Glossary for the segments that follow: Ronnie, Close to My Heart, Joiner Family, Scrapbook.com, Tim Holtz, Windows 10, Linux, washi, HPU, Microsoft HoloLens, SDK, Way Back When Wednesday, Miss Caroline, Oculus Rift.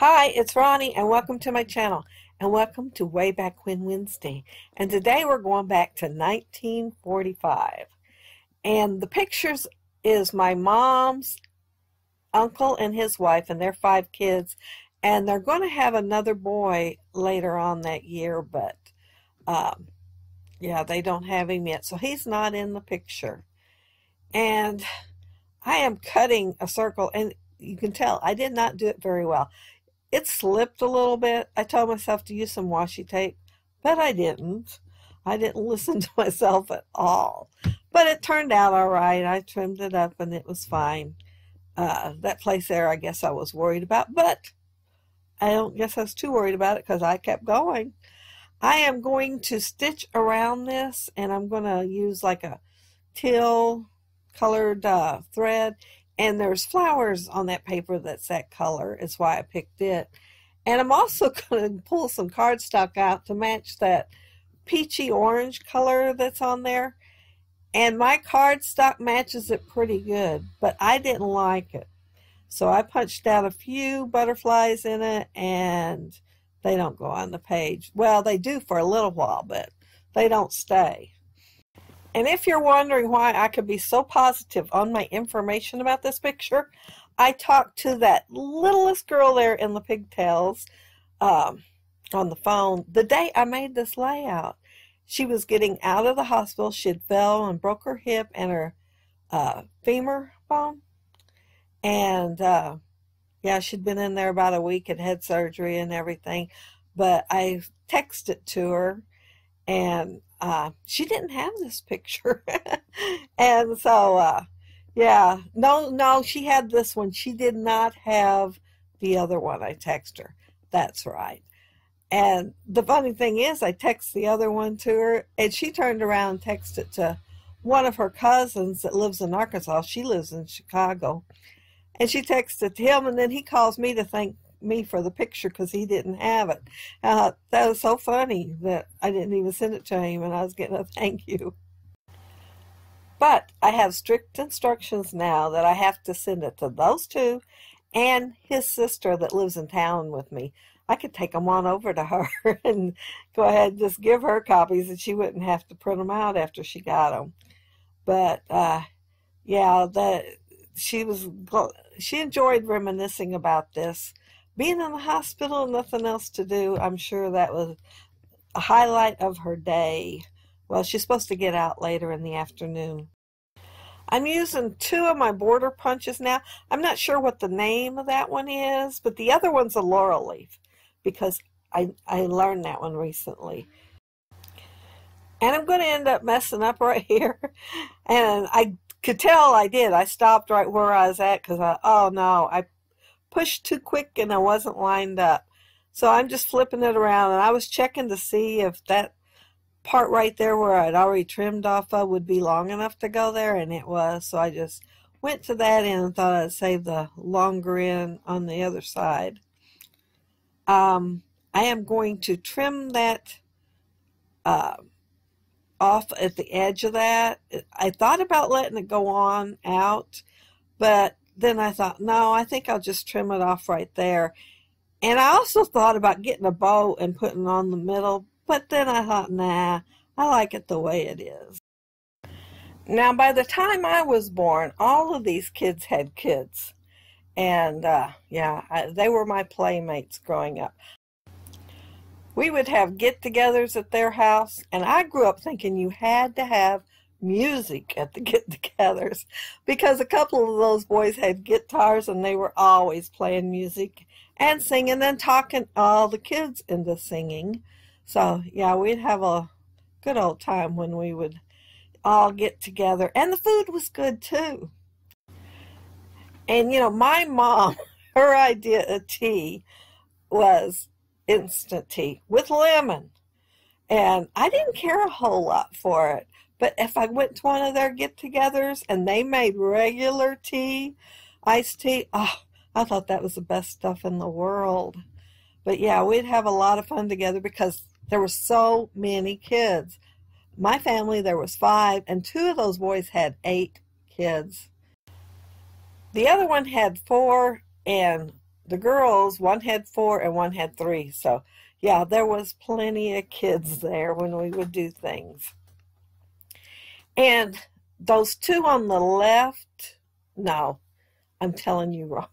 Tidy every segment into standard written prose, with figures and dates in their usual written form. Hi, it's Ronnie, and welcome to my channel, and welcome to Way Back When Wednesday. And today we're going back to 1945. And the pictures is my mom's uncle and his wife and their 5 kids, and they're going to have another boy later on that year, but yeah, they don't have him yet, so he's not in the picture. And I am cutting a circle, and you can tell I did not do it very well. It slipped a little bit. I told myself to use some washi tape, but I didn't. I didn't listen to myself at all. But it turned out all right. I trimmed it up and it was fine. That place there, I guess I was worried about, but I don't guess I was too worried about it because I kept going. I am going to stitch around this, and I'm going to use like a teal colored thread. And there's flowers on that paper that's that color. It's why I picked it. And I'm also going to pull some cardstock out to match that peachy orange color that's on there. And my cardstock matches it pretty good, but I didn't like it. So I punched out a few butterflies in it, and they don't go on the page. Well, they do for a little while, but they don't stay. And if you're wondering why I could be so positive on my information about this picture, I talked to that littlest girl there in the pigtails on the phone the day I made this layout. She was getting out of the hospital. She had fell and broke her hip and her femur bone. And yeah, she'd been in there about a week and had surgery and everything. But I texted to her, and she didn't have this picture. And so, yeah, no, she had this one. She did not have the other one I texted her. That's right. And the funny thing is, I texted the other one to her, and she turned around and texted to one of her cousins that lives in Arkansas. She lives in Chicago. And she texted to him, and then he calls me to thank me for the picture because he didn't have it. That was so funny that I didn't even send it to him, and I was getting a thank you. But I have strict instructions now that I have to send it to those two and his sister that lives in town with me. I could take them on over to her and go ahead and just give her copies, and she wouldn't have to print them out after she got them. But yeah, she enjoyed reminiscing about this. Being in the hospital, nothing else to do. I'm sure that was a highlight of her day. Well, she's supposed to get out later in the afternoon. I'm using 2 of my border punches now. I'm not sure what the name of that one is, but the other one's a laurel leaf because I learned that one recently. And I'm going to end up messing up right here. And I could tell I did. I stopped right where I was at because oh no, I pushed too quick and I wasn't lined up. So I'm just flipping it around, and I was checking to see if that part right there where I'd already trimmed off of would be long enough to go there, and it was. So I just went to that end and thought I'd save the longer end on the other side. I am going to trim that off at the edge of that. I thought about letting it go on out, but then I thought, no, I think I'll just trim it off right there. And I also thought about getting a bow and putting on the middle, but then I thought, nah, I like it the way it is. Now, by the time I was born, all of these kids had kids. And yeah, they were my playmates growing up. We would have get-togethers at their house, and I grew up thinking you had to have music at the get-togethers because a couple of those boys had guitars, and they were always playing music and singing and talking all the kids into singing. So yeah, we'd have a good old time when we would all get together, and the food was good too. And you know, my mom, her idea of tea was instant tea with lemon, and I didn't care a whole lot for it. But if I went to one of their get-togethers and they made regular tea, iced tea, oh, I thought that was the best stuff in the world. But yeah, we'd have a lot of fun together because there were so many kids. My family, there was 5, and 2 of those boys had 8 kids. The other one had 4, and the girls, one had 4 and one had 3. So yeah, there was plenty of kids there when we would do things. And those two on the left, no, I'm telling you wrong.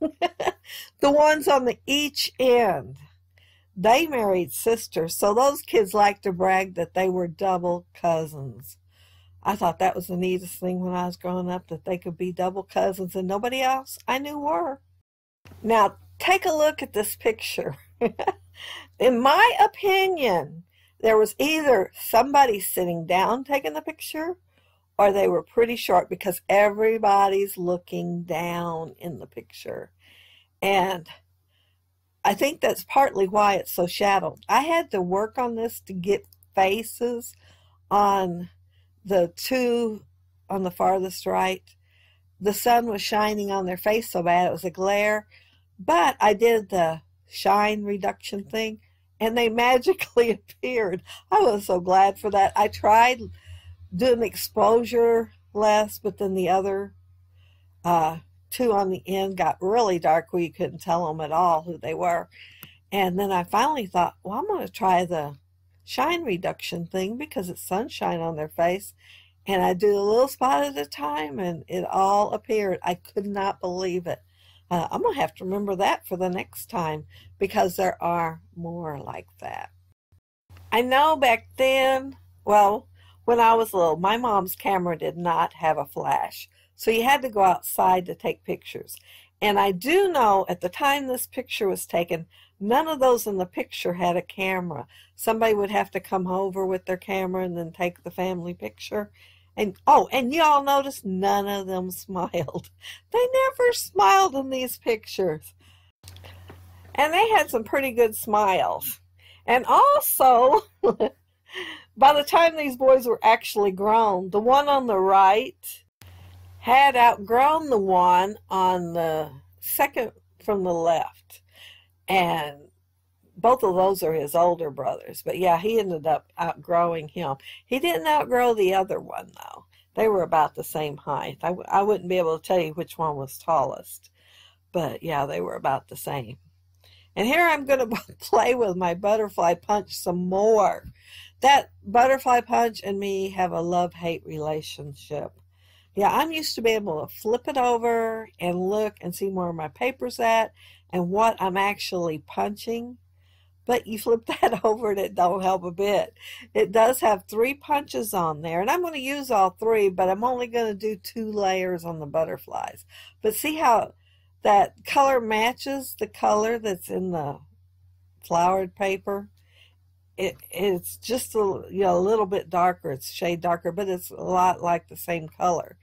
The ones on the each end, they married sisters. So those kids like to brag that they were double cousins. I thought that was the neatest thing when I was growing up, that they could be double cousins, and nobody else I knew were. Now, take a look at this picture. In my opinion, there was either somebody sitting down taking the picture, or they were pretty short, because everybody's looking down in the picture. And I think that's partly why it's so shadowed. I had to work on this to get faces on the two on the farthest right. The sun was shining on their face so bad it was a glare, but I did the shine reduction thing and they magically appeared. I was so glad for that. I tried doing exposure less, but then the other two on the end got really dark where you couldn't tell them at all who they were. And then I finally thought, well, I'm going to try the shine reduction thing because it's sunshine on their face. And I do a little spot at a time and it all appeared. I could not believe it. I'm going to have to remember that for the next time, because there are more like that. I know back then, well, when I was little, my mom's camera did not have a flash. So you had to go outside to take pictures. And I do know at the time this picture was taken, none of those in the picture had a camera. Somebody would have to come over with their camera and then take the family picture. And, oh, and you all noticed none of them smiled. They never smiled in these pictures. And they had some pretty good smiles. And also, by the time these boys were actually grown, the one on the right had outgrown the one on the second from the left. And both of those are his older brothers. But yeah, he ended up outgrowing him. He didn't outgrow the other one, though. They were about the same height. I wouldn't be able to tell you which one was tallest. But yeah, they were about the same. And here I'm going to play with my butterfly punch some more. That butterfly punch and me have a love-hate relationship. Yeah, I'm used to being able to flip it over and look and see where my paper's at and what I'm actually punching. But you flip that over and it don't help a bit. It does have 3 punches on there. And I'm going to use all 3, but I'm only going to do 2 layers on the butterflies. But see how that color matches the color that's in the flowered paper? It's just a little bit darker. It's a shade darker, but it's a lot like the same color.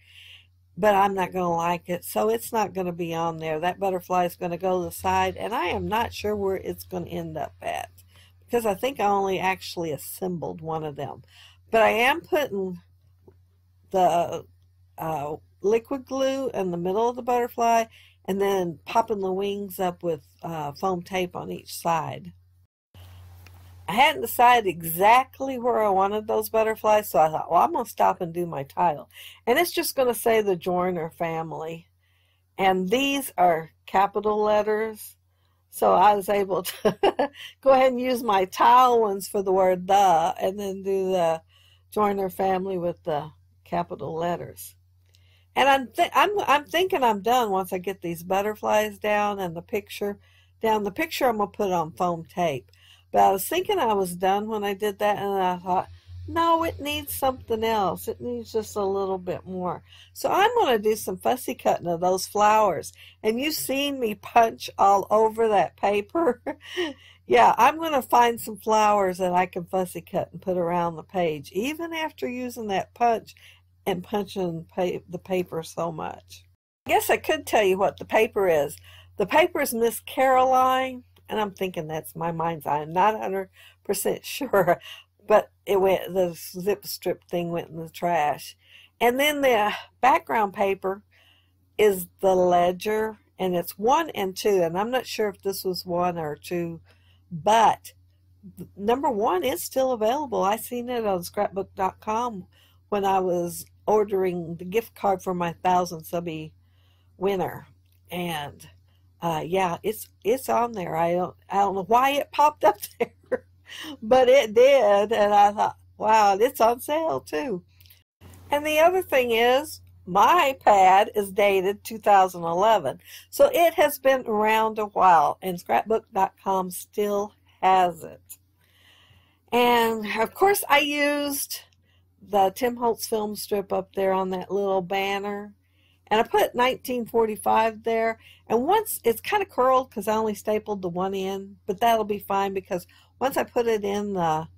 But I'm not going to like it, so it's not going to be on there. That butterfly is going to go to the side, and I am not sure where it's going to end up at, because I think I only actually assembled one of them. But I am putting the liquid glue in the middle of the butterfly and then popping the wings up with foam tape on each side. I hadn't decided exactly where I wanted those butterflies, so I thought, well, I'm going to stop and do my title. And it's just going to say the Joiner Family. And these are capital letters, so I was able to go ahead and use my tile ones for the word the, and then do the Joiner Family with the capital letters. And I'm thinking I'm done once I get these butterflies down and the picture down. The picture I'm going to put on foam tape. But I was thinking I was done when I did that, and I thought, no, it needs something else. It needs just a little bit more. So I'm going to do some fussy cutting of those flowers. And you've seen me punch all over that paper. Yeah, I'm going to find some flowers that I can fussy cut and put around the page, even after using that punch and punching the paper so much. I guess I could tell you what the paper is. The paper is Miss Caroline. And I'm thinking that's my mind's eye. I'm not 100% sure, but it went. The zip strip thing went in the trash. And then the background paper is the ledger, and it's 1 and 2. And I'm not sure if this was 1 or 2, but number 1 is still available. I seen it on Scrapbook.com when I was ordering the gift card for my 1000 subby winner, and yeah, it's on there. I don't know why it popped up there, but it did, and I thought, wow, it's on sale too. And the other thing is, my pad is dated 2011, so it has been around a while, and Scrapbook.com still has it. And of course, I used the Tim Holtz film strip up there on that little banner, and I put 1945 there. And once it's kind of curled because I only stapled the one end, but that'll be fine because once I put it in the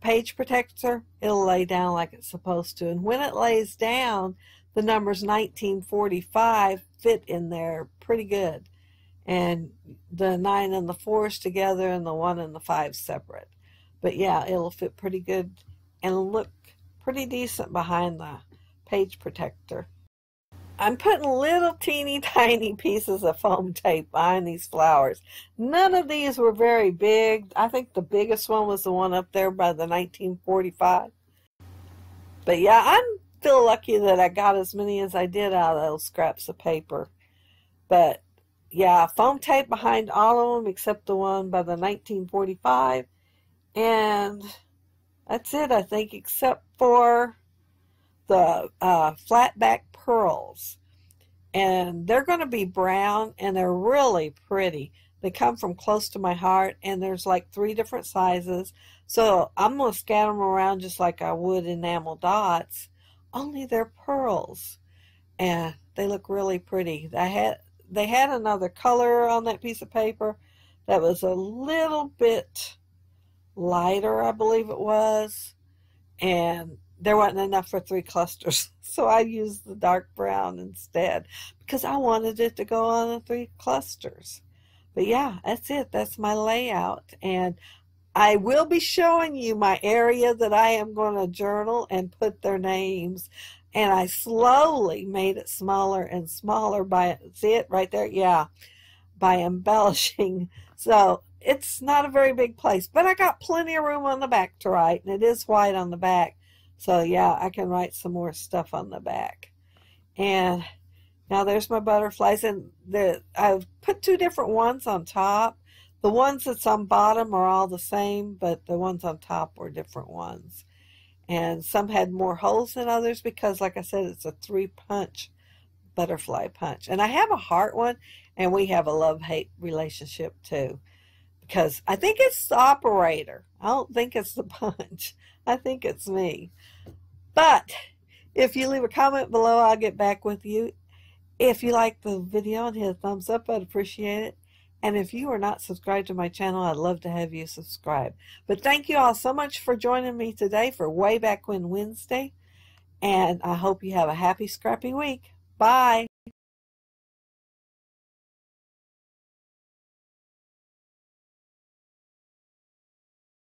page protector, it'll lay down like it's supposed to. And when it lays down, the numbers 1945 fit in there pretty good, and the 9 and the 4s together and the 1 and the 5 separate. But yeah, it'll fit pretty good and look pretty decent behind the page protector. I'm putting little teeny tiny pieces of foam tape behind these flowers. None of these were very big. I think the biggest one was the one up there by the 1945. But yeah, I feel lucky that I got as many as I did out of those scraps of paper. But yeah, foam tape behind all of them except the one by the 1945. And that's it, I think, except for the flat back pearls, and they're going to be brown, and they're really pretty. They come from Close to My Heart, and there's like 3 different sizes, so I'm going to scatter them around just like I would enamel dots, only they're pearls, and they look really pretty. They had another color on that piece of paper that was a little bit lighter, I believe it was, and there wasn't enough for 3 clusters, so I used the dark brown instead because I wanted it to go on the 3 clusters. But yeah, that's it. That's my layout, and I will be showing you my area that I am going to journal and put their names, and I slowly made it smaller and smaller by, see it right there? Yeah, by embellishing. So it's not a very big place, but I got plenty of room on the back to write, and it is white on the back. So yeah, I can write some more stuff on the back. And now there's my butterflies, and I've put 2 different ones on top. The ones that's on bottom are all the same, but the ones on top were different ones. And some had more holes than others because, like I said, it's a 3-punch butterfly punch. And I have a heart one, and we have a love-hate relationship too, because I think it's the operator. I don't think it's the punch. I think it's me. But if you leave a comment below, I'll get back with you. If you like the video and hit a thumbs up, I'd appreciate it. And if you are not subscribed to my channel, I'd love to have you subscribe. But thank you all so much for joining me today for Way Back When Wednesday. And I hope you have a happy, scrappy week. Bye.